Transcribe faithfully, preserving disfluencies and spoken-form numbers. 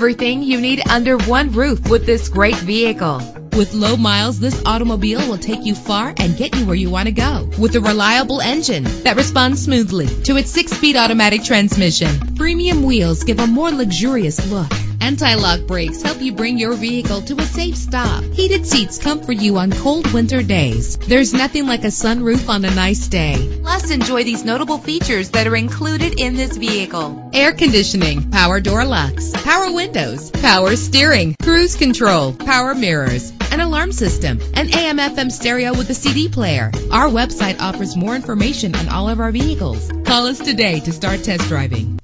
Everything you need under one roof with this great vehicle. With low miles, this automobile will take you far and get you where you want to go. With a reliable engine that responds smoothly to its six-speed automatic transmission, premium wheels give a more luxurious look. Anti-lock brakes help you bring your vehicle to a safe stop. Heated seats comfort you on cold winter days. There's nothing like a sunroof on a nice day. Plus, enjoy these notable features that are included in this vehicle: air conditioning, power door locks, power windows, power steering, cruise control, power mirrors, an alarm system, an A M F M stereo with a C D player. Our website offers more information on all of our vehicles. Call us today to start test driving.